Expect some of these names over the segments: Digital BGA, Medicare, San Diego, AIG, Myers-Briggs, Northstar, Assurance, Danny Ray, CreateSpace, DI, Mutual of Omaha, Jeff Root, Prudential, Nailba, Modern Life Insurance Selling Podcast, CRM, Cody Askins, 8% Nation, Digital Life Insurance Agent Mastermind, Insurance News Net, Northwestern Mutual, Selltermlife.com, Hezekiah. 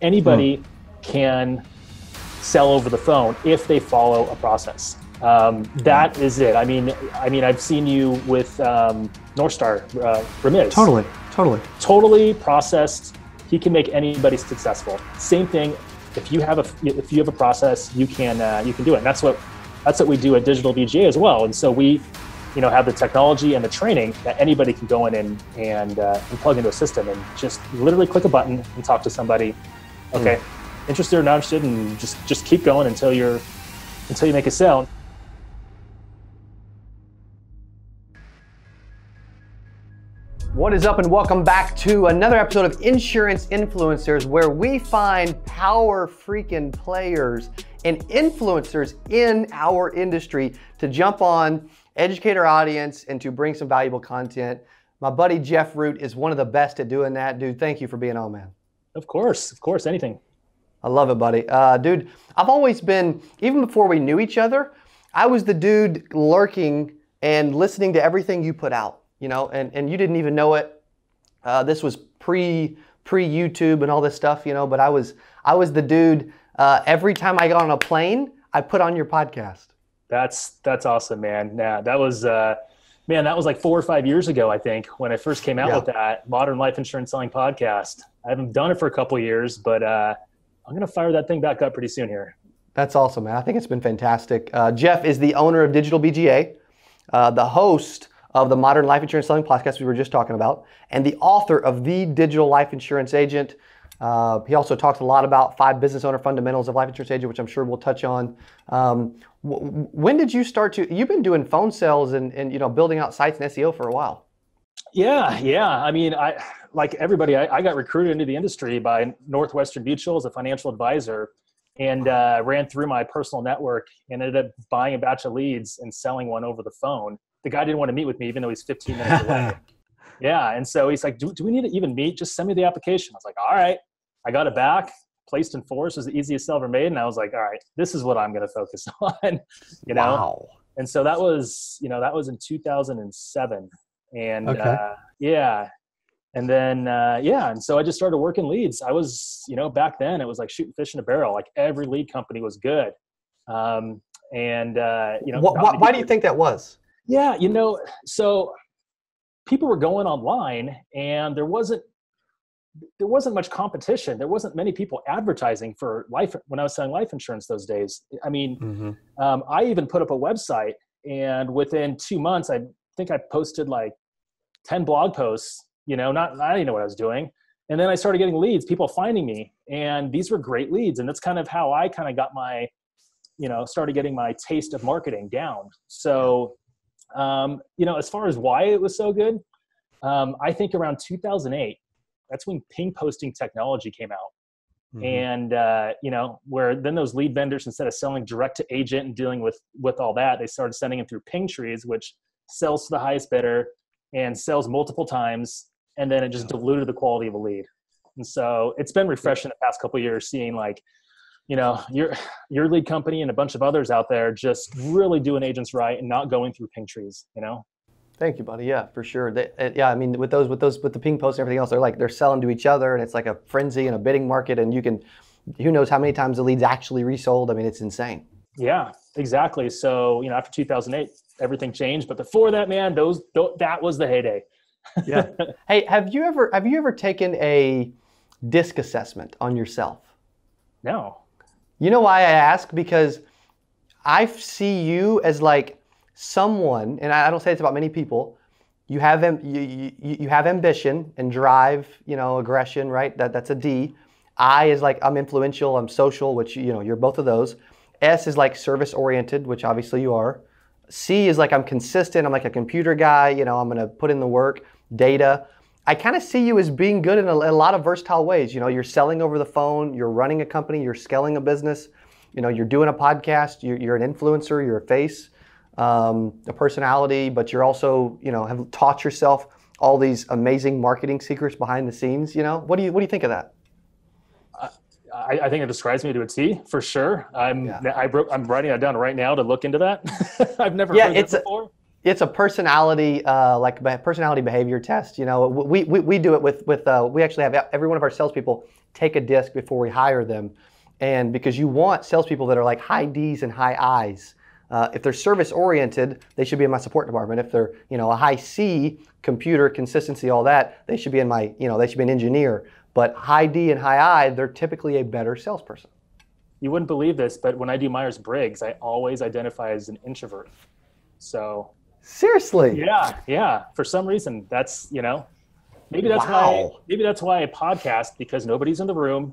Anybody can sell over the phone if they follow a process. That is it. I mean, I've seen you with Northstar, Remis. Totally processed. He can make anybody successful. Same thing. If you have a process, you can do it. And that's what we do at Digital BGA as well. And so we, have the technology and the training that anybody can go in and plug into a system and just literally click a button and talk to somebody. Okay, interested or not interested, and just keep going until you make a sale. What is up, and welcome back to another episode of Insurance Influencers, where we find power freaking players and influencers in our industry to jump on, educate our audience, and to bring some valuable content. My buddy Jeff Root is one of the best at doing that. Dude, thank you for being on, man. Of course, anything. I love it, buddy. Dude, I've always been, even before we knew each other, I was the dude lurking and listening to everything you put out. And you didn't even know it. This was pre YouTube and all this stuff, but I was the dude. Every time I got on a plane, I put on your podcast. That's awesome, man. Yeah, that was like 4 or 5 years ago, I think, when I first came out with that Modern Life Insurance Selling Podcast. I haven't done it for a couple of years, but I'm going to fire that thing back up pretty soon here. That's awesome, man. I think it's been fantastic. Jeff is the owner of Digital BGA, the host of the Modern Life Insurance Selling Podcast we were just talking about, and the author of The Digital Life Insurance Agent. He also talks a lot about 5 business owner fundamentals of life insurance agent, which I'm sure we'll touch on. When did you start to, you've been doing phone sales and building out sites and SEO for a while. Yeah. I mean, like everybody, I got recruited into the industry by Northwestern Mutual as a financial advisor, and ran through my personal network and ended up buying a batch of leads and selling one over the phone. The guy didn't want to meet with me, even though he's 15 minutes away. Yeah. And so he's like, do we need to even meet? Just send me the application. I was like, all right. I got it back. Placed in force was the easiest sale ever made. And I was like, all right, this is what I'm going to focus on, Wow. And so that was in 2007. And okay. And then, and so I just started working leads. I was, back then it was like shooting fish in a barrel. Like every lead company was good. Why do you think that was? Yeah. So people were going online and there wasn't much competition. There wasn't many people advertising for life when I was selling life insurance those days. I mean, I even put up a website, and within 2 months, I think I posted like 10 blog posts, I didn't know what I was doing. And then I started getting leads, people finding me, and these were great leads. And that's kind of how I kind of got my, started getting my taste of marketing down. So, as far as why it was so good, I think around 2008, that's when ping posting technology came out. And, where then those lead vendors, instead of selling direct to agent and dealing with all that, they started sending them through ping trees, which sells to the highest bidder and sells multiple times. And then it just diluted the quality of a lead. And so it's been refreshing the past couple of years seeing like, your lead company and a bunch of others out there just really doing agents right and not going through ping trees, Thank you, buddy. Yeah, for sure. I mean, with the ping posts and everything else, they're selling to each other, and it's like a frenzy and a bidding market, and who knows how many times the lead's actually resold. I mean, it's insane. Yeah, exactly. So, after 2008, everything changed, but before that, man, that was the heyday. Yeah. Hey, have you ever taken a DISC assessment on yourself? No. You know why I ask? Because I see you as someone, and I don't say it's about many people, you have ambition and drive, aggression, right? That's a D. I is I'm influential, I'm social, which, you're both of those. S is service oriented, which obviously you are. C is I'm consistent, I'm a computer guy, I'm going to put in the work, data. I kind of see you as being good in a lot of versatile ways. You're selling over the phone, you're running a company, you're scaling a business, you're doing a podcast, you're an influencer, you're a face. A personality, but you're also, have taught yourself all these amazing marketing secrets behind the scenes. What do you think of that? I think it describes me to a T for sure. I'm writing that down right now to look into that. I've never heard that before. It's a personality, like a personality behavior test. You know, we do it with we actually have every one of our salespeople take a DISC before we hire them, and because you want salespeople that are like high D's and high I's. If they're service oriented, they should be in my support department. If they're, you know, a high C, computer, consistency, all that, they should be in my, you know, they should be an engineer. But high D and high I, they're typically a better salesperson. You wouldn't believe this, but when I do Myers-Briggs, I always identify as an introvert. So. Seriously? Yeah, yeah. For some reason, that's, you know, maybe that's why I podcast, because nobody's in the room.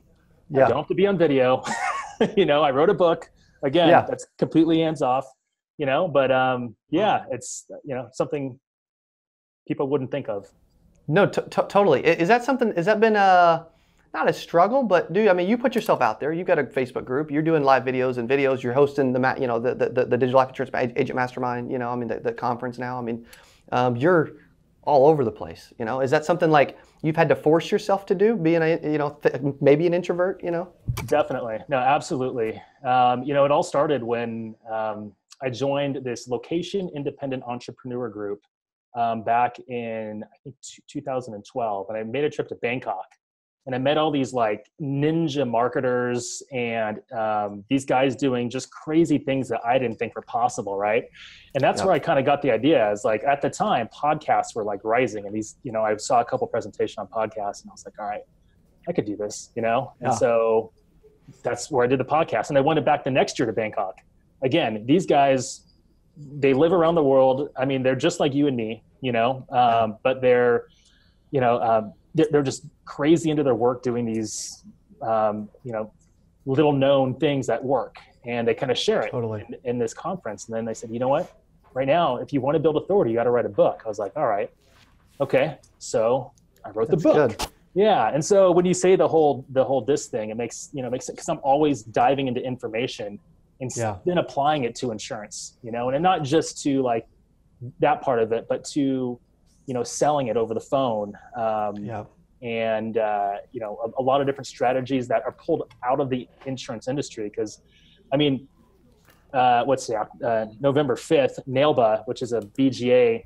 Yeah. I don't have to be on video. You know, I wrote a book. Again, yeah. That's completely hands off, you know, but yeah, it's, you know, something people wouldn't think of. No, totally. Is that something, has that been not a struggle, but dude, I mean, you put yourself out there, you've got a Facebook group, you're doing live videos and videos, you're hosting the, you know, the Digital Life Insurance Agent Mastermind, you know, I mean, the conference now, I mean, you're all over the place, you know, is that something like you've had to force yourself to do, being a, you know, maybe an introvert, you know? Definitely. No, absolutely. You know, it all started when I joined this location independent entrepreneur group back in, I think, 2012. And I made a trip to Bangkok and I met all these like ninja marketers and these guys doing just crazy things that I didn't think were possible, right? And that's where I kind of got the idea. Is like at the time, podcasts were like rising, and these, you know, I saw a couple presentations on podcasts, and I was like, all right, I could do this, you know. And so that's where I did the podcast, and I went back the next year to Bangkok. Again, these guys, they live around the world. I mean, they're just like you and me, you know, but they're, you know, they're just crazy into their work, doing these, you know, little known things that work, and they kind of share it in this conference. And then they said, you know what, right now, if you want to build authority, you got to write a book. I was like, all right, okay. So I wrote the book. Good. Yeah. And so when you say the whole DISC thing, it makes, you know, makes sense, because I'm always diving into information and then applying it to insurance, you know, and not just to like that part of it, but to, you know, selling it over the phone. And, you know, a lot of different strategies that are pulled out of the insurance industry. Cause I mean, November 5th, Nailba, which is a BGA,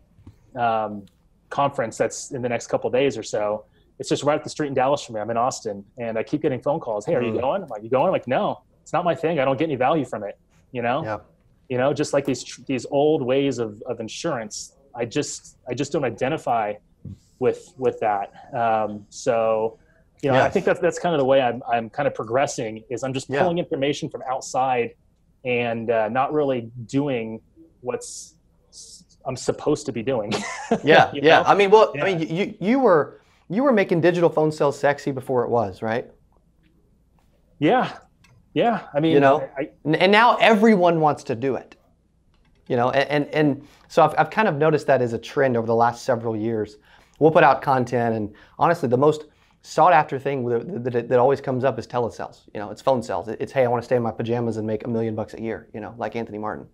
conference that's in the next couple of days or so. It's just right up the street in Dallas from me. I'm in Austin, and I keep getting phone calls. Hey, are you going? I'm like, you going? I'm like, no, it's not my thing. I don't get any value from it. You know, you know, just like these old ways of insurance. I just don't identify with that. So, you know, I think that's kind of the way I'm kind of progressing, is I'm just pulling information from outside and not really doing what's I'm supposed to be doing. You know? I mean, well, I mean, you were making digital phone sales sexy before it was, right? Yeah. I mean, you know, and now everyone wants to do it. You know, and so I've kind of noticed that as a trend over the last several years. We'll put out content, and honestly, the most sought after thing that always comes up is telesales. You know, it's phone sales. It's, hey, I want to stay in my pajamas and make $1 million a year, you know, like Anthony Martin.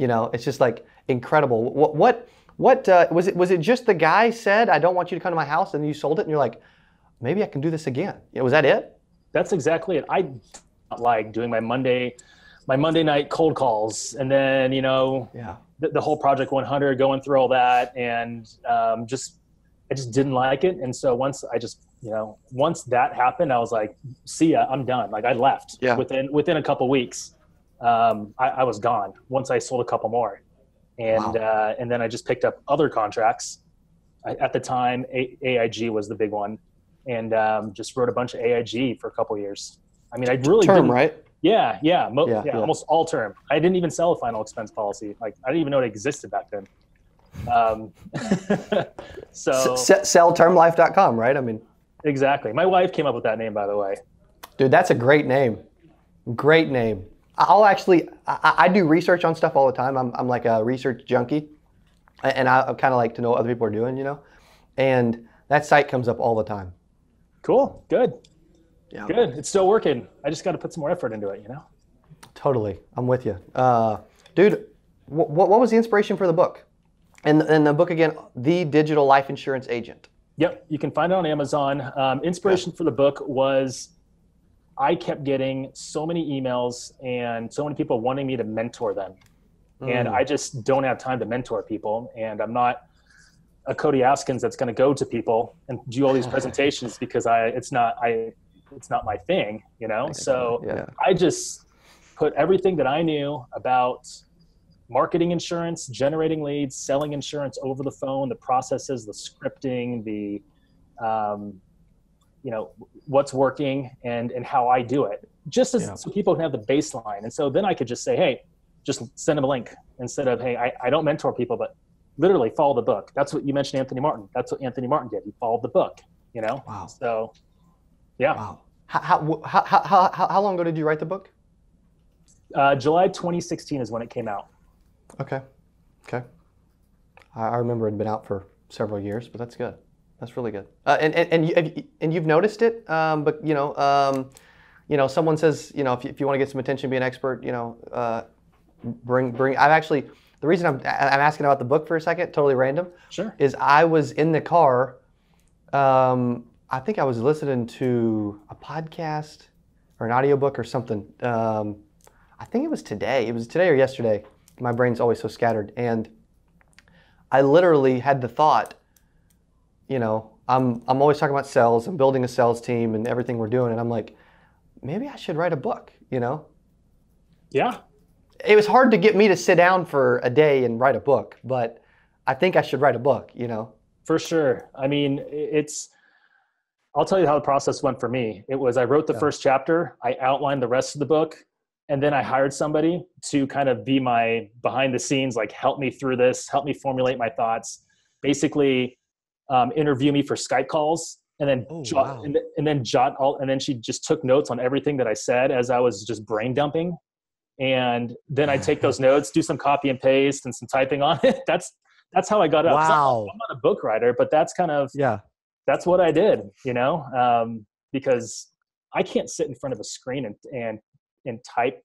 You know, it's just like incredible. What was it just the guy said, I don't want you to come to my house, and you sold it, and you're like, maybe I can do this again. You know, was that it? That's exactly it. I don't like doing my Monday night cold calls, and then, you know, the whole Project 100, going through all that, and I just didn't like it. And so once that happened, I was like, see ya, I'm done. Like I left within a couple weeks. I was gone once I sold a couple more, and and then I just picked up other contracts. At the time, AIG was the big one, and just wrote a bunch of AIG for a couple years. I mean, I really didn't, right? Yeah, almost all term. I didn't even sell a final expense policy. Like I didn't even know it existed back then. So Selltermllife.com, right? I mean, exactly. My wife came up with that name, by the way. Dude, that's a great name. Great name. I'll actually, I do research on stuff all the time. I'm like a research junkie, and I kind of like to know what other people are doing, you know. And that site comes up all the time. Cool. Good. Yeah. Good. It's still working. I just got to put some more effort into it, you know? Totally. I'm with you. Dude, what was the inspiration for the book? And the book, again, The Digital Life Insurance Agent. Yep. You can find it on Amazon. Inspiration for the book was I kept getting so many emails and so many people wanting me to mentor them. And I just don't have time to mentor people. And I'm not a Cody Askins that's going to go to people and do all these presentations because it's not my thing, you know? So I just put everything that I knew about marketing insurance, generating leads, selling insurance over the phone, the processes, the scripting, the, you know, what's working and how I do it, just as so people can have the baseline. And so then I could just say, hey, just send them a link instead of, hey, I don't mentor people, but literally follow the book. That's what you mentioned, Anthony Martin. That's what Anthony Martin did. He followed the book, you know? Wow. So, yeah. Wow. How long ago did you write the book? July 2016 is when it came out. Okay. Okay. I remember it had been out for several years, but that's good. That's really good. And you've noticed it, but you know, someone says, you know, if you want to get some attention, be an expert, you know, bring. I've actually, the reason I'm asking about the book for a second, totally random. Sure. Is I was in the car. I think I was listening to a podcast or an audiobook or something. I think it was today. It was today or yesterday. My brain's always so scattered. And I literally had the thought, you know, I'm always talking about sales and building a sales team and everything we're doing. And I'm like, maybe I should write a book, you know? Yeah. It was hard to get me to sit down for a day and write a book, but I think I should write a book, you know? For sure. I mean, I'll tell you how the process went for me. It was, I wrote the first chapter, I outlined the rest of the book, and then I hired somebody to kind of be my behind the scenes, like help me through this, help me formulate my thoughts, basically interview me for Skype calls, and then and then she just took notes on everything that I said as I was just brain dumping. And then I take those notes, do some copy and paste and some typing on it. That's how I got up. Wow. So I'm not a book writer, but that's kind of, that's what I did, you know? Because I can't sit in front of a screen and type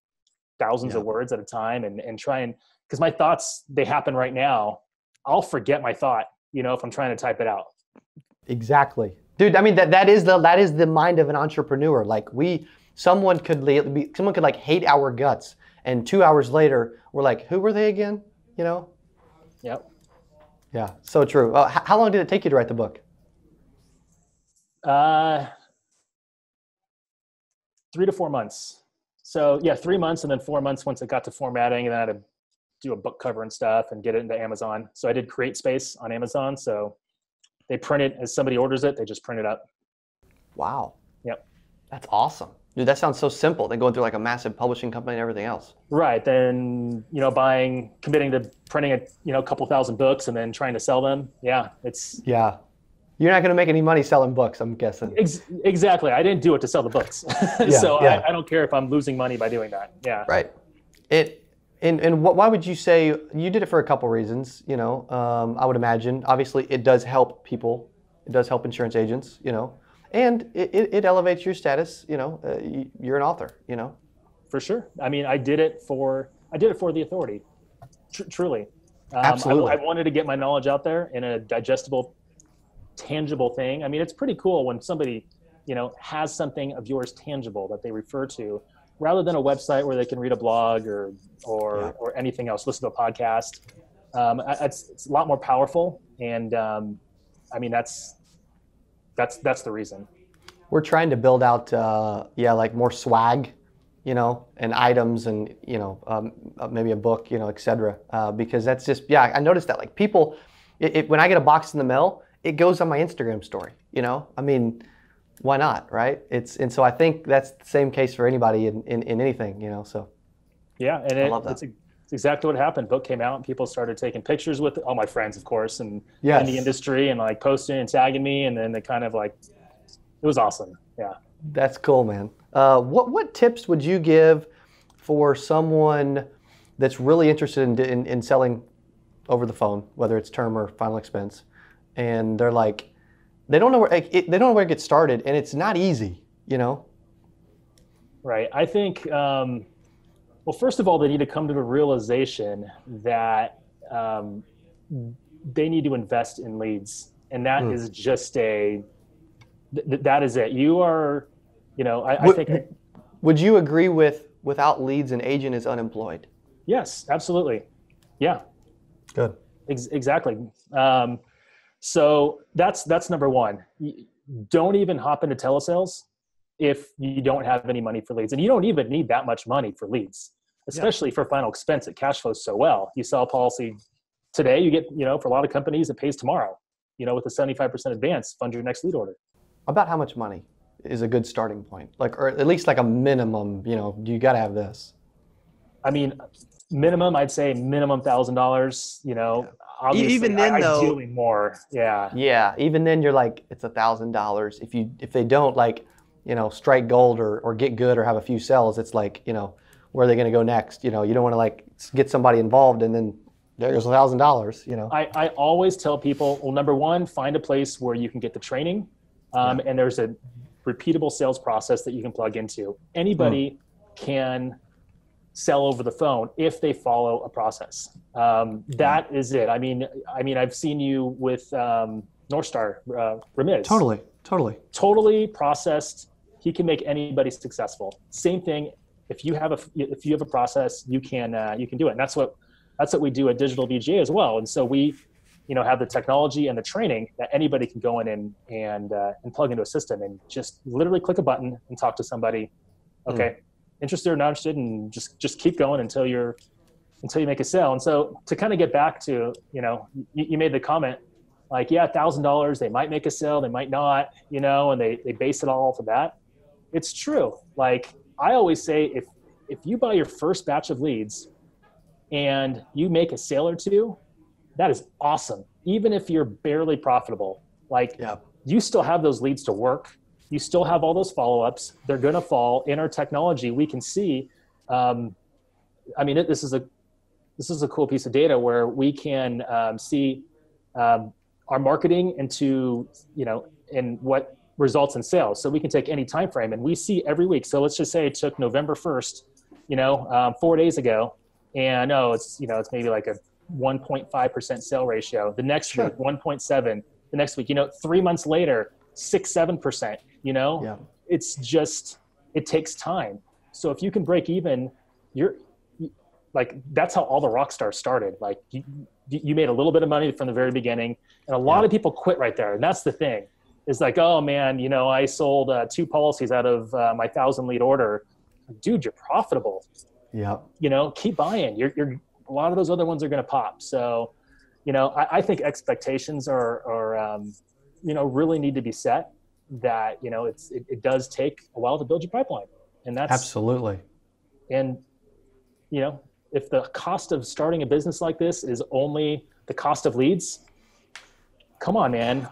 thousands of words at a time and try and, because my thoughts, they happen right now. I'll forget my thought, you know, if I'm trying to type it out. Exactly. Dude, I mean, that is the mind of an entrepreneur. Like someone could like hate our guts, and 2 hours later, we're like, who were they again? You know? Yep. Yeah, so true. How long did it take you to write the book? 3 to 4 months. So 3 months, and then 4 months once it got to formatting, and then I had to do a book cover and stuff and get it into Amazon. So I did CreateSpace on Amazon. So they print it as somebody orders it, they just print it up. Wow. Yep. That's awesome. Dude, that sounds so simple. Then going through like a massive publishing company and everything else. Right. Then, you know, committing to printing a, you know, couple thousand books and then trying to sell them. Yeah. Yeah. You're not going to make any money selling books, I'm guessing. Exactly. I didn't do it to sell the books. I don't care if I'm losing money by doing that. Yeah. Right. Why would you say you did it for a couple reasons, you know? I would imagine, obviously, it does help people. It does help insurance agents, you know, and it elevates your status, you know, you're an author, you know? For sure. I mean, I did it for the authority, truly. Absolutely. I wanted to get my knowledge out there in a digestible, tangible thing. I mean, it's pretty cool when somebody, you know, has something of yours tangible that they refer to, rather than a website where they can read a blog or anything else, listen to a podcast. It's a lot more powerful. And I mean, that's the reason. We're trying to build out, like more swag, you know, and items and, you know, maybe a book, you know, et cetera. Because that's just, I noticed that like people, when I get a box in the mail, it goes on my Instagram story, you know? I mean, why not, right? And so I think that's the same case for anybody in anything, you know, so. Yeah, and it's exactly what happened. Book came out and people started taking pictures with all my friends, of course, and in the industry, and like posting and tagging me, and then they kind of like, it was awesome, yeah. That's cool, man. What tips would you give for someone that's really interested in selling over the phone, whether it's term or final expense? And they're like, they don't know where to get started, and it's not easy, you know? Right. I think, well, first of all, they need to come to the realization that they need to invest in leads, and that is just that is it. You are, you know, would you agree with without leads, an agent is unemployed? Yes, absolutely. Yeah. Good. Exactly. So that's number one. Don't even hop into telesales if you don't have any money for leads. And you don't even need that much money for leads, especially for final expense. It cash flows so well. You sell a policy today, you get, for a lot of companies, it pays tomorrow, with a 75% advance, fund your next lead order. About how much money is a good starting point? Or at least a minimum, you got to have this. I mean, minimum, I'd say minimum $1,000, obviously, even then, ideally more. Yeah. Yeah. Even then you're it's $1,000. If they don't strike gold or get good or have a few sales, it's where are they going to go next? You don't want to get somebody involved and then there goes $1,000, I always tell people, well, number one, find a place where you can get the training. And there's a repeatable sales process that you can plug into. Anybody can sell over the phone if they follow a process. That is it. I mean, I've seen you with Northstar, Remis. Totally processed. He can make anybody successful. Same thing. If you have a process, you can do it. And that's what we do at Digital BGA as well. And so we, have the technology and the training that anybody can go in and plug into a system and just literally click a button and talk to somebody. Okay. Interested or not interested, and just keep going until you make a sale. And so to kind of get back to, you made the comment, $1,000, they might make a sale, they might not, and they base it all off of that. It's true. I always say, if you buy your first batch of leads and you make a sale or two, that is awesome. Even if you're barely profitable, you still have those leads to work. You still have all those follow-ups. They're going to fall in our technology. We can see, this is a cool piece of data where we can see our marketing into, and what results in sales. So we can take any time frame and we see every week. So let's just say it took November 1st, 4 days ago. And it's maybe a 1.5% sale ratio. The next week, 1.7. The next week, 3 months later, 6-7%, It's just, it takes time. So if you can break even, you're that's how all the rock stars started. You made a little bit of money from the very beginning, and a lot of people quit right there. And that's the thing, is oh man, I sold 2 policies out of my 1,000 lead order. Dude, you're profitable. Yeah. Keep buying. You're a lot of those other ones are going to pop. So, I think expectations are really need to be set that, it does take a while to build your pipeline. And that's absolutely. And, if the cost of starting a business like this is only the cost of leads, come on, man,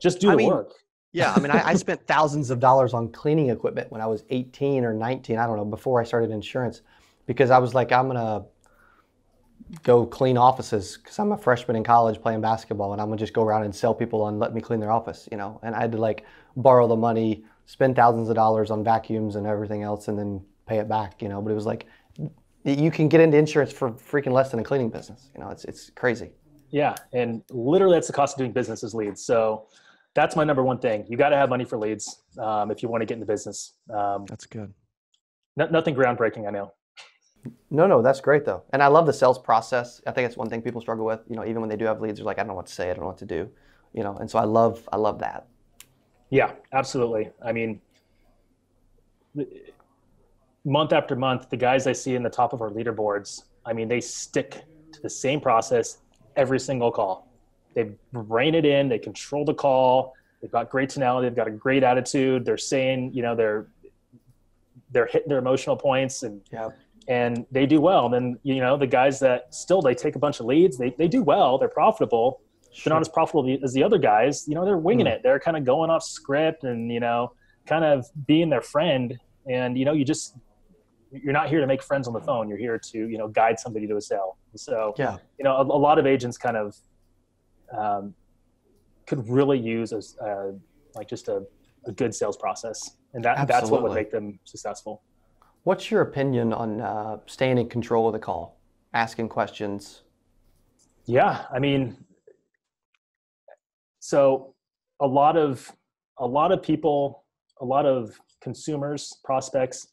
just do the work. Yeah. I spent thousands of dollars on cleaning equipment when I was 18 or 19, I don't know, before I started insurance, because I was I'm going to go clean offices because I'm a freshman in college playing basketball, and I'm gonna just go around and sell people on let me clean their office, and I had to borrow the money, spend thousands of dollars on vacuums and everything else, and then pay it back, but it was you can get into insurance for freaking less than a cleaning business. It's crazy. Yeah. And literally that's the cost of doing business is leads. So that's my number one thing. You got to have money for leads. If you want to get in the business, that's good. Nothing groundbreaking, I know. No, that's great though. And I love the sales process. I think it's one thing people struggle with, even when they do have leads, they're I don't know what to say. I don't know what to do, and so I love that. Yeah, absolutely. Month after month, the guys I see in the top of our leaderboards, they stick to the same process every single call. They rein it in. They control the call. They've got great tonality. They've got a great attitude. They're saying, they're hitting their emotional points and they do well. And then, the guys that still, they take a bunch of leads, they do well, they're profitable. Sure. They're not as profitable as the other guys, they're winging it. They're kind of going off script and, kind of being their friend. And, you're not here to make friends on the phone. You're here to, guide somebody to a sale. So, a lot of agents kind of, could really use a good sales process. And that's what would make them successful. What's your opinion on staying in control of the call, asking questions? Yeah, so a lot of people, a lot of consumers, prospects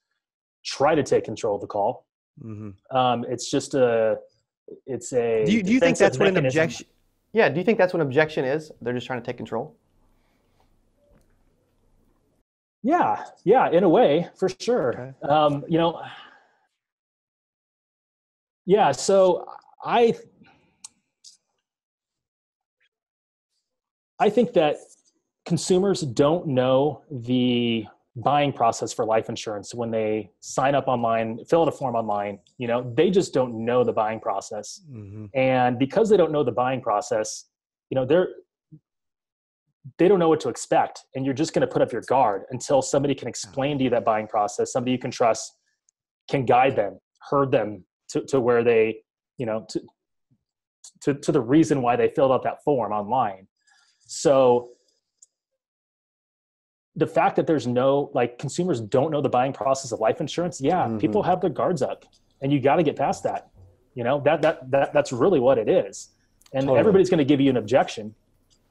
try to take control of the call. It's just it's a do you think that's what an objection? Yeah, do you think that's what an objection is? They're just trying to take control. Yeah, in a way, for sure. Okay. Yeah, so I think that consumers don't know the buying process for life insurance when they sign up online, fill out a form online. You know, they just don't know the buying process. Mm-hmm. And because they don't know the buying process, you know, they don't know what to expect. And you're just going to put up your guard until somebody can explain to you that buying process, somebody you can trust can guide them, herd them to where they, you know, to the reason why they filled out that form online. So the fact that there's no, like, consumers don't know the buying process of life insurance. Yeah. Mm-hmm. People have their guards up, and you got to get past that. You know, that's really what it is. And totally. Everybody's going to give you an objection,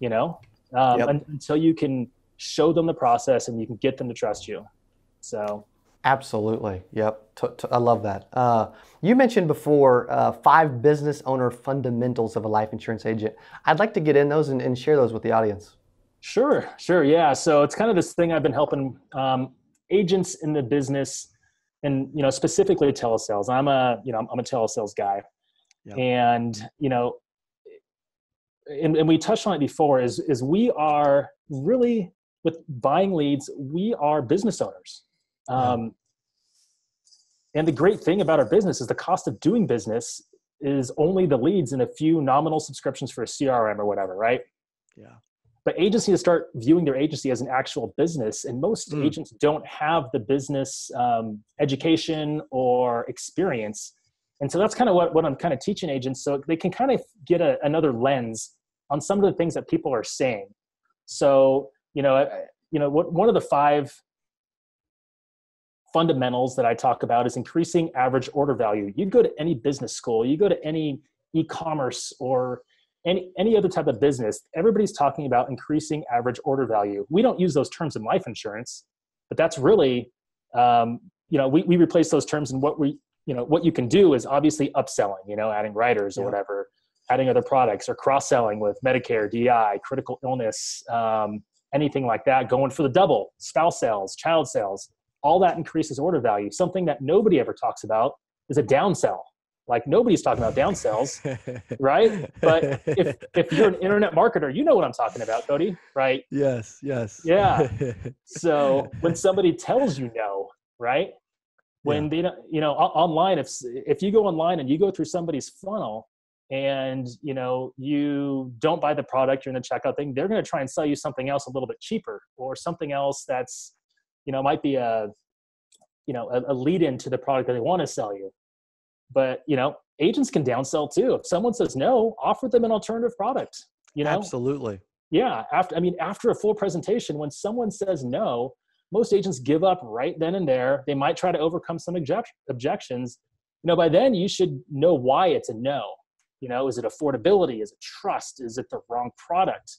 you know, until you can show them the process and you can get them to trust you. So. Absolutely. Yep. I love that. You mentioned before 5 business owner fundamentals of a life insurance agent. I'd like to get in those and share those with the audience. Sure. Yeah. So it's kind of this thing I've been helping agents in the business, and, you know, specifically telesales. I'm a telesales guy. Yep. And, you know, and we touched on it before is we are really, with buying leads, we are business owners. And the great thing about our business is the cost of doing business is only the leads and a few nominal subscriptions for a CRM or whatever, right? Yeah. But agents need to start viewing their agency as an actual business. And most agents don't have the business education or experience. And so that's kind of what I'm kind of teaching agents, so they can kind of get another lens on some of the things that people are saying. So, you know, one of the 5 fundamentals that I talk about is increasing average order value. You go to any business school, you go to any e-commerce or any other type of business, everybody's talking about increasing average order value. We don't use those terms in life insurance, but that's really, you know, we replace those terms in what we, you know, what you can do is obviously upselling, you know, adding riders or whatever, adding other products, or cross-selling with Medicare, DI, critical illness, anything like that, going for the double, spouse sales, child sales. All that increases order value. Something that nobody ever talks about is a downsell. Like, nobody's talking about downsells, right? But if you're an internet marketer, you know what I'm talking about, Cody, right? Yes. Yeah. So when somebody tells you no, right? When they don't, you know, online, if you go online and you go through somebody's funnel and, you know, you don't buy the product, you're in the checkout thing, they're going to try and sell you something else a little bit cheaper, or something else that's, you know, might be a lead in to the product that they want to sell you. But, you know, agents can downsell too. If someone says no, offer them an alternative product, you know? Absolutely. Yeah. After a full presentation, when someone says no, most agents give up right then and there. They might try to overcome some objections. You know, by then you should know why it's a no. You know, is it affordability? Is it trust? Is it the wrong product?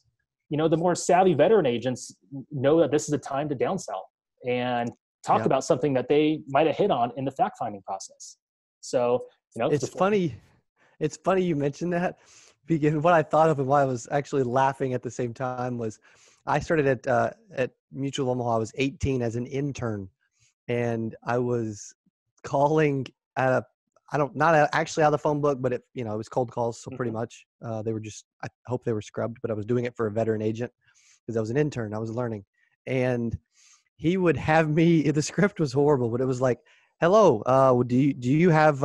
You know, the more savvy veteran agents know that this is a time to downsell and talk about something that they might have hit on in the fact-finding process. So, you know, it's funny. It's funny you mentioned that, because what I thought of and why I was actually laughing at the same time was I started at Mutual of Omaha. I was 18 as an intern, and I was calling at not actually out of the phone book, but it was cold calls. So pretty much they were just, I hope they were scrubbed, but I was doing it for a veteran agent because I was an intern. I was learning, and he would have me, the script was horrible, but it was like, hello, do you have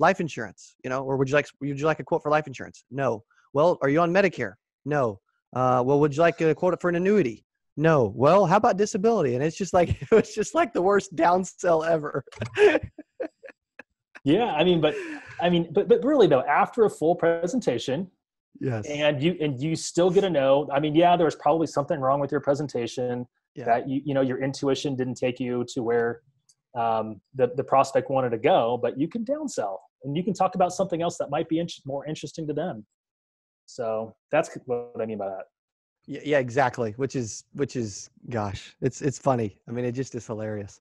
life insurance? You know, or would you like a quote for life insurance? No. Well, are you on Medicare? No. Well, would you like a quote for an annuity? No. Well, how about disability? And it was just like the worst downsell ever. Yeah, but really though, after a full presentation, yes, and you still get a no. I mean, yeah, there was probably something wrong with your presentation. Yeah. That you know your intuition didn't take you to where the prospect wanted to go, but you can downsell and you can talk about something else that might be more interesting to them. So that's what I mean by that. Yeah, exactly. Which is, gosh, it's funny. I mean, it just is hilarious.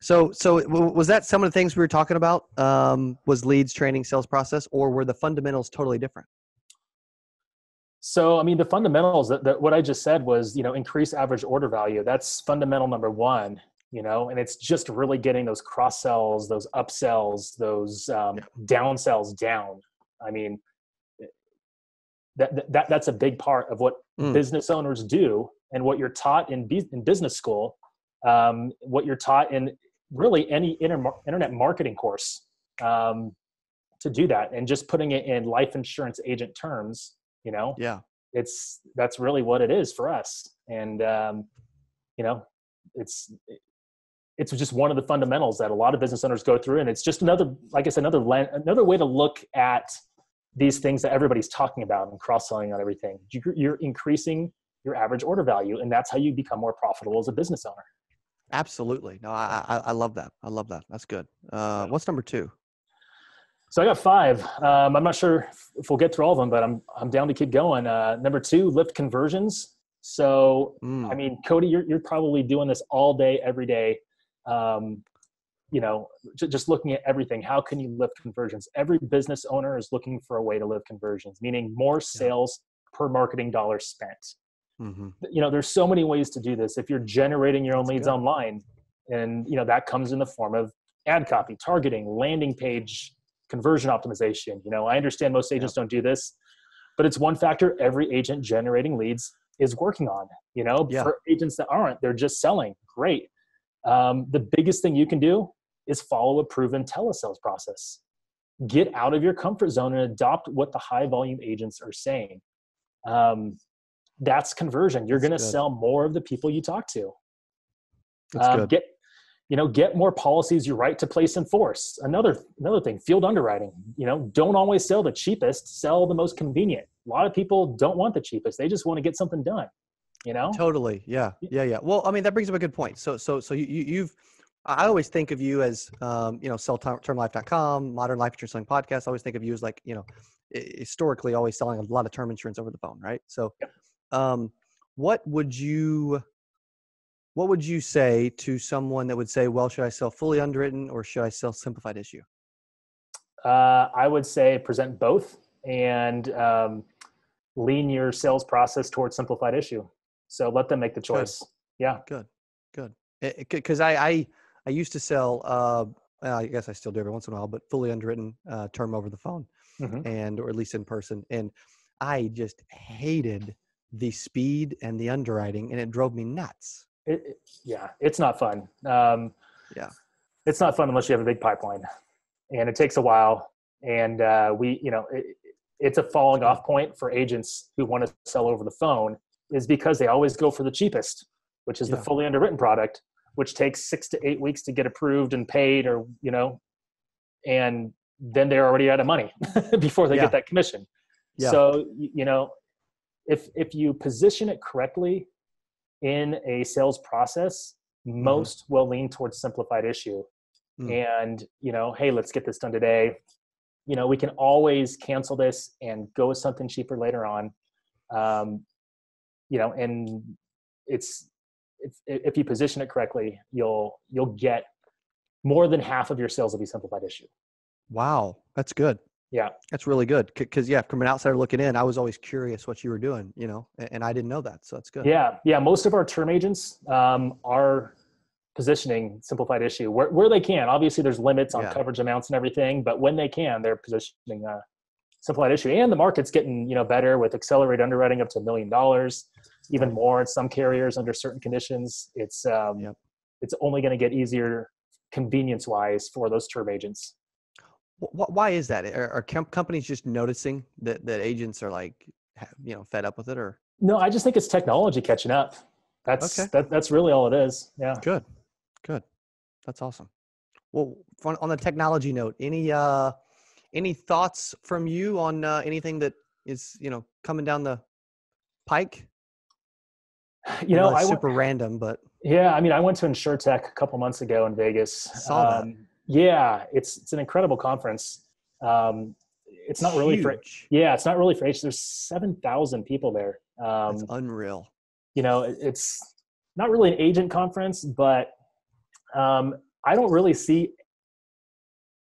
So was that some of the things we were talking about, was leads, training, sales process, or were the fundamentals totally different? So, I mean, the fundamentals that what I just said was, increase average order value. That's fundamental number one, and it's just really getting those cross sells, those upsells, those down sells down. I mean, that's a big part of what business owners do and what you're taught in business school, what you're taught in really any internet marketing course, to do that, and just putting it in life insurance agent terms, that's really what it is for us. And, it's just one of the fundamentals that a lot of business owners go through. And it's just another, like I said, another way to look at these things that everybody's talking about and cross-selling on everything. You're increasing your average order value, and that's how you become more profitable as a business owner. Absolutely. No, I love that. I love that. That's good. What's number two? So I got five. I'm not sure if we'll get through all of them, but I'm down to keep going. Number two, lift conversions. So, I mean, Cody, you're probably doing this all day, every day. Just looking at everything. How can you lift conversions? Every business owner is looking for a way to lift conversions, meaning more sales per marketing dollar spent. Mm-hmm. There's so many ways to do this. If you're generating your own leads online, and that comes in the form of ad copy, targeting, landing page, conversion optimization. I understand most agents don't do this, but it's one factor every agent generating leads is working on. For agents that aren't, they're just selling. Great. The biggest thing you can do is follow a proven telesales process. Get out of your comfort zone and adopt what the high volume agents are saying. That's conversion. You're going to sell more of the people you talk to. That's good. Get more policies you write to place in force. Another thing, field underwriting. Don't always sell the cheapest, sell the most convenient. A lot of people don't want the cheapest. They just want to get something done, Totally. Yeah. Well, I mean, that brings up a good point. So you've, I always think of you as, Selltermlife.com, Modern Life Insurance Selling Podcast. I always think of you as like, historically always selling a lot of term insurance over the phone, right? So what would you say to someone that would say, well, should I sell fully underwritten or should I sell simplified issue? I would say present both and lean your sales process towards simplified issue. So let them make the choice. Good. Yeah. Good. Because I used to sell, I guess I still do every once in a while, but fully underwritten term over the phone and or at least in person. And I just hated the speed and the underwriting, and it drove me nuts. It's not fun. It's not fun unless you have a big pipeline, and it takes a while. And it's a falling off point for agents who want to sell over the phone is because they always go for the cheapest, which is the fully underwritten product, which takes 6 to 8 weeks to get approved and paid, or, and then they're already out of money before they get that commission. Yeah. So, if you position it correctly in a sales process, most will lean towards simplified issue. And, hey, let's get this done today. We can always cancel this and go with something cheaper later on. And it's if you position it correctly, you'll get more than half of your sales will be simplified issue. Wow. That's good. Yeah. That's really good. Cause from an outsider looking in, I was always curious what you were doing, and I didn't know that. So that's good. Yeah. Yeah. Most of our term agents, are positioning simplified issue where they can. Obviously there's limits on coverage amounts and everything, but when they can, they're positioning simplified issue, and the market's getting, better with accelerated underwriting up to $1 million, even more in some carriers under certain conditions. It's, it's only going to get easier convenience wise for those term agents. Why is that? Are companies just noticing that agents are like, fed up with it, or? No, I just think it's technology catching up. That's really all it is. Yeah. Good. That's awesome. Well, on the technology note, any thoughts from you on anything that is, coming down the pike? Super random, but. Yeah. I mean, I went to InsureTech a couple months ago in Vegas. Saw that. Yeah, it's an incredible conference. It's not really it's not really for agents. There's 7,000 people there. That's unreal. It's not really an agent conference, but I don't really see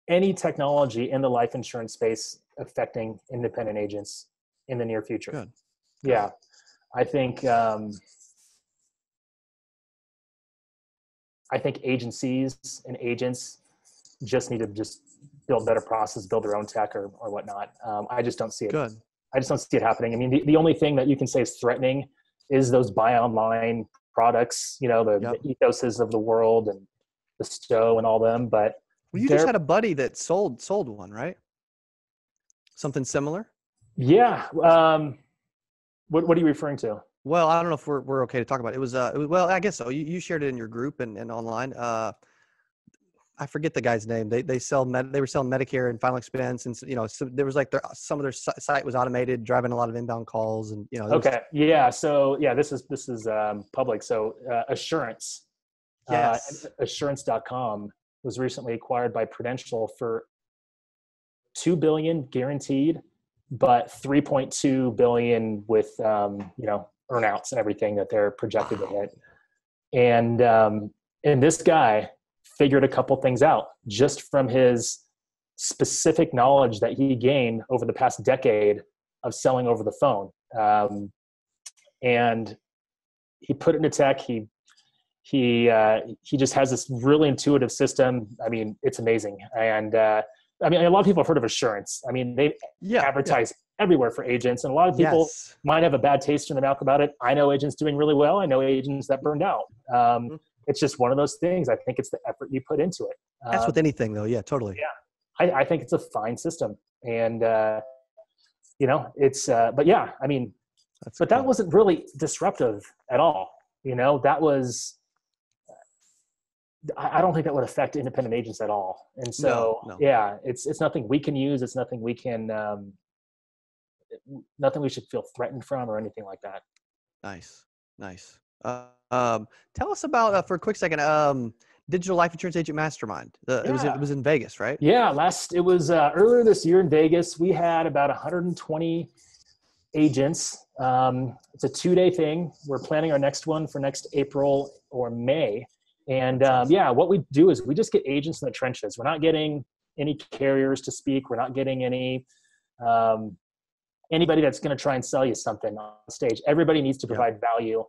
any technology in the life insurance space affecting independent agents in the near future. Good. Yeah. I think agencies and agents just need to just build better processes, build their own tech or whatnot. I just don't see it. Good. I just don't see it happening. I mean, the only thing that you can say is threatening is those buy online products, you know, the Ethoses of the world and the Stow and all them. But well, you just had a buddy that sold one, right? Something similar? Yeah. What are you referring to? Well, I don't know if we're okay to talk about it. It was well, I guess so. You shared it in your group and online. I forget the guy's name. They were selling Medicare and final expense, and you know, so there was like some of their site was automated, driving a lot of inbound calls, and you know. Okay. Yeah. So yeah, this is public. So Assurance, yes. Assurance.com was recently acquired by Prudential for $2 billion guaranteed, but $3.2 billion with earnouts and everything that they're projected to hit, and this guy figured a couple things out just from his specific knowledge that he gained over the past decade of selling over the phone. And he put it into tech. He just has this really intuitive system. I mean, it's amazing. And, I mean, a lot of people have heard of Assurance. I mean, they advertise everywhere for agents. And a lot of people might have a bad taste in their mouth about it. I know agents doing really well. I know agents that burned out. It's just one of those things. I think it's the effort you put into it. That's with anything though. Yeah, totally. Yeah. I think it's a fine system and, that wasn't really disruptive at all. You know, that was, I don't think that would affect independent agents at all. And so, it's nothing we can use. It's nothing we can, nothing we should feel threatened from or anything like that. Nice. Tell us about for a quick second, Digital Life Insurance Agent Mastermind. It was in Vegas, right? Yeah. It was earlier this year in Vegas. We had about 120 agents. It's a 2-day thing. We're planning our next one for next April or May. And, what we do is we just get agents in the trenches. We're not getting any carriers to speak. We're not getting any, anybody that's going to try and sell you something on stage. Everybody needs to provide value.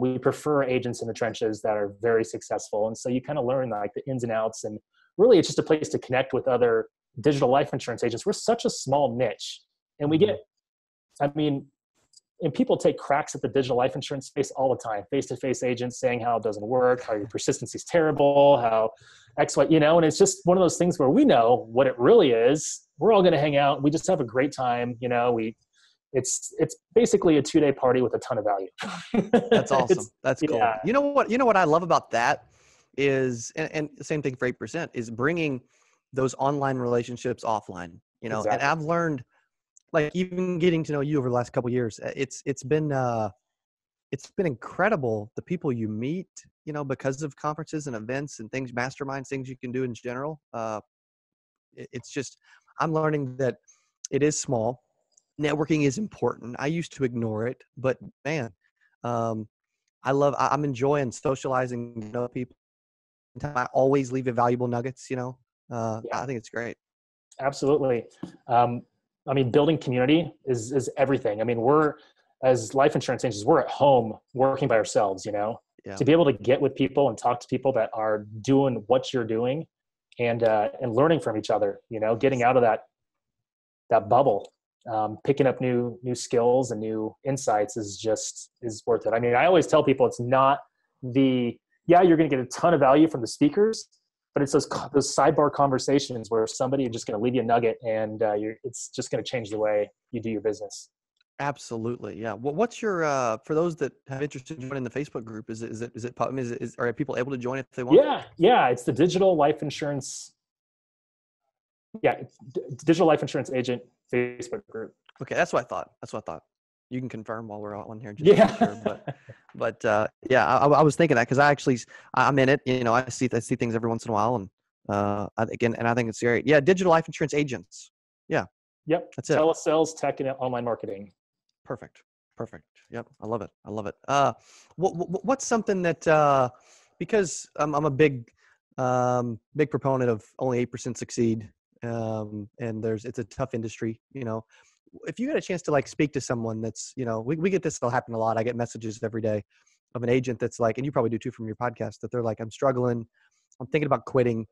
We prefer agents in the trenches that are very successful. And so you kind of learn like the ins and outs, and really it's just a place to connect with other digital life insurance agents. We're such a small niche, and we get, people take cracks at the digital life insurance space all the time. Face-to-face agents saying how it doesn't work, how your persistency is terrible, how X, Y, and it's just one of those things where we know what it really is. We're all going to hang out. We just have a great time. You know, it's basically a 2-day party with a ton of value. That's awesome. That's cool. Yeah. You know what I love about that is, and the same thing for 8% is bringing those online relationships offline, exactly. And I've learned, like, even getting to know you over the last couple of years, it's been incredible. The people you meet, because of conferences and events and things, masterminds, things you can do in general. It's just, I'm learning that it is small. Networking is important. I used to ignore it, but man, I'm enjoying socializing, people. I always leave valuable nuggets, I think it's great. Absolutely. Building community is everything. We're, as life insurance agents, we're at home working by ourselves, to be able to get with people and talk to people that are doing what you're doing and learning from each other, getting out of that bubble. Picking up new skills and new insights is worth it. I always tell people it's not you're going to get a ton of value from the speakers, but it's those sidebar conversations where somebody is just going to leave you a nugget and it's just going to change the way you do your business. Absolutely. Yeah. Well, what's your, for those that have interest in joining the Facebook group, are people able to join if they want? Yeah. It's the Digital Life Insurance. Yeah. Digital Life Insurance Agent Facebook group. Okay. That's what I thought. You can confirm while we're on here. Sure, I was thinking that, cause I'm in it, I see things every once in a while. And, I think it's great. Yeah. Digital life insurance agents. Yeah. Yep. That's it. Telesales, tech, and online marketing. Perfect. Yep. I love it. What's something that, because I'm a big Big proponent of only 8% succeed. And it's a tough industry, you know. If you get a chance to like speak to someone that's, you know, we get this, it'll happen a lot. I get messages every day of an agent that's like, and you probably do too from your podcast, that they're like, I'm struggling. I'm thinking about quitting.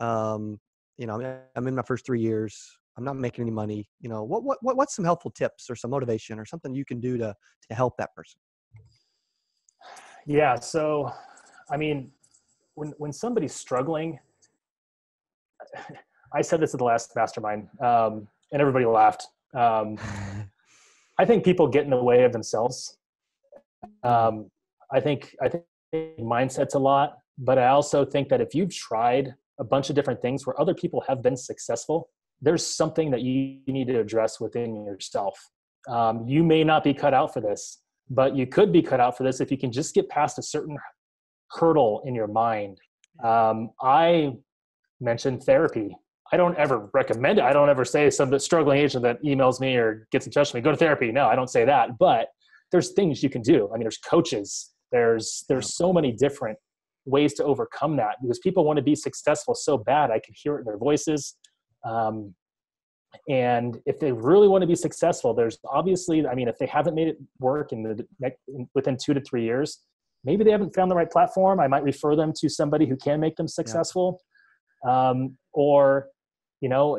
You know, I'm in my first 3 years. I'm not making any money. You know, what's some helpful tips or some motivation or something you can do to help that person? Yeah. So, I mean, when somebody's struggling, I said this at the last mastermind, and everybody laughed. I think people get in the way of themselves. I think mindset's a lot, but I also think that if you've tried a bunch of different things where other people have been successful, there's something that you need to address within yourself. You may not be cut out for this, but you could be cut out for this if you can just get past a certain hurdle in your mind. I mentioned therapy. I don't ever recommend it. I don't ever say some struggling agent that emails me or gets in touch with me, go to therapy. No, I don't say that, but there's things you can do. I mean, there's coaches, there's so many different ways to overcome that because people want to be successful so bad. I can hear it in their voices. And if they really want to be successful, there's obviously, I mean, if they haven't made it work within 2 to 3 years, maybe they haven't found the right platform. I might refer them to somebody who can make them successful. Yeah. Or, you know,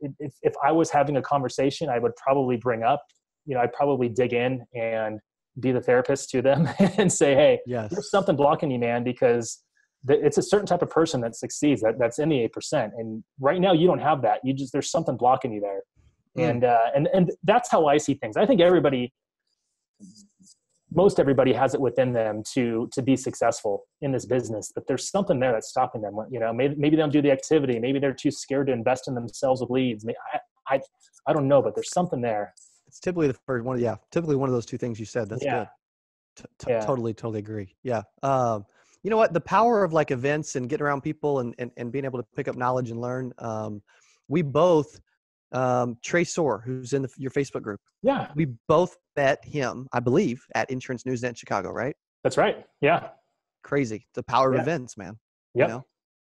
if I was having a conversation, I would probably bring up, you know, I'd probably dig in and be the therapist to them and say, hey, yes, there's something blocking you, man, because it's a certain type of person that succeeds, that's in the 8%. And right now you don't have that. There's something blocking you there. Mm. And that's how I see things. I think most everybody has it within them to be successful in this business, but there's something there that's stopping them. You know, maybe they don't do the activity. Maybe they're too scared to invest in themselves with leads. I don't know, but there's something there. It's typically the first one. Yeah. Typically one of those two things you said. That's good. Totally agree. Yeah. You know what, the power of like events and getting around people and being able to pick up knowledge and learn. We both, Trey Soar, who's in your Facebook group. Yeah. We both met him, I believe, at Insurance News Net in Chicago, right? That's right. Yeah. Crazy. The power of events, man. Yeah. You know?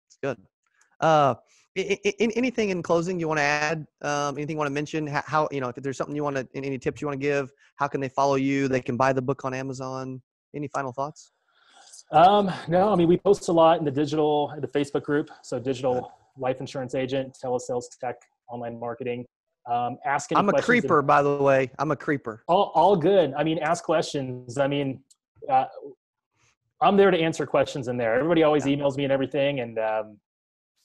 It's good. Anything in closing you want to add? Anything you want to mention? How, you know, if there's something you want to, any tips you want to give, how can they follow you? They can buy the book on Amazon. Any final thoughts? No, I mean, we post a lot in the Facebook group. So Digital Life Insurance Agent, telesales tech, online marketing. Ask any questions. I'm a creeper, by the way. I'm a creeper. All good. I mean, ask questions. I mean, I'm there to answer questions in there. Everybody always emails me and everything. And,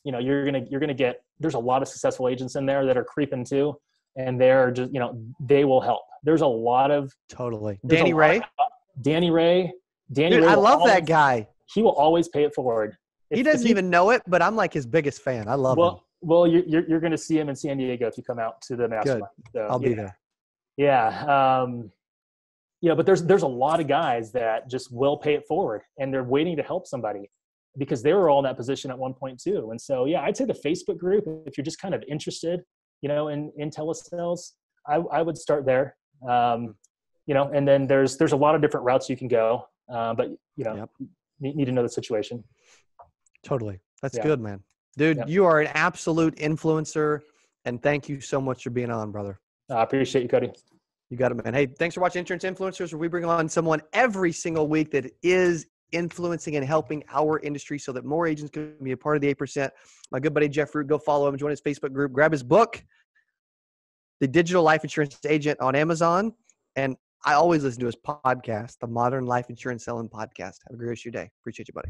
you know, you're going to get, there's a lot of successful agents in there that are creeping too. And they're just, you know, they will help. There's a lot of. Totally. Danny Ray. Dude, I love that guy. He will always pay it forward. He doesn't even know it, but I'm like his biggest fan. I love him. Well, you're going to see him in San Diego if you come out to the mastermind. Good. So, I'll be there. Yeah. Yeah, but there's a lot of guys that just will pay it forward and they're waiting to help somebody because they were all in that position at one point too. And so, yeah, I'd say the Facebook group, if you're just kind of interested, you know, in telesales, I would start there. You know, and then there's a lot of different routes you can go. But you know, you need to know the situation. Totally. That's good, man. Dude, you are an absolute influencer and thank you so much for being on, brother. I appreciate you, Cody. You got it, man. Hey, thanks for watching Insurance Influencers, where we bring on someone every single week that is influencing and helping our industry so that more agents can be a part of the 8%. My good buddy, Jeff Root, go follow him, join his Facebook group, grab his book, The Digital Life Insurance Agent on Amazon. And I always listen to his podcast, the Modern Life Insurance Selling Podcast. Have a great rest of your day. Appreciate you, buddy.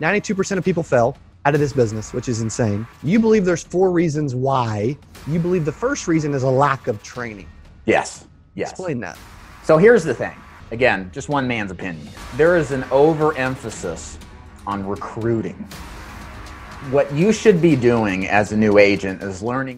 92% of people fail out of this business, which is insane. You believe there's 4 reasons why. You believe the first reason is a lack of training. Yes. Explain that. So here's the thing. Again, just one man's opinion. There is an overemphasis on recruiting. What you should be doing as a new agent is learning